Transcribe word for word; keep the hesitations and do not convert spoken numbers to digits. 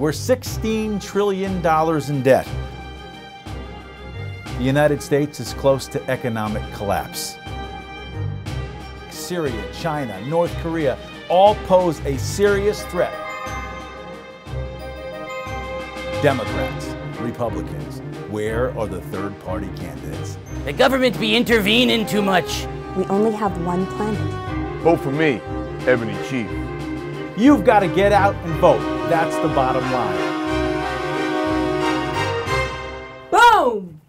We're sixteen trillion dollars in debt. The United States is close to economic collapse. Syria, China, North Korea, all pose a serious threat. Democrats, Republicans, where are the third-party candidates? The government be intervening too much. We only have one planet. Vote for me, Ebony G. You've got to get out and vote. That's the bottom line. Boom!